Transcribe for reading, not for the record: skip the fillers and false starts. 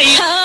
い。